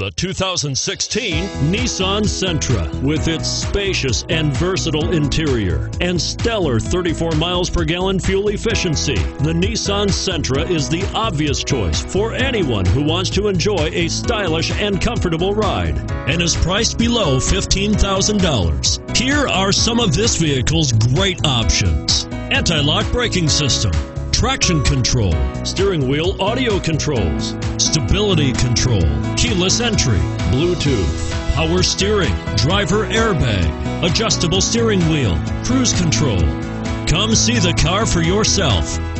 the 2016 Nissan Sentra. With its spacious and versatile interior and stellar 34 miles per gallon fuel efficiency, the Nissan Sentra is the obvious choice for anyone who wants to enjoy a stylish and comfortable ride, and is priced below $15,000. Here are some of this vehicle's great options: anti-lock braking system, traction control, steering wheel audio controls, stability control, keyless entry, Bluetooth, power steering, driver airbag, adjustable steering wheel, cruise control. Come see the car for yourself.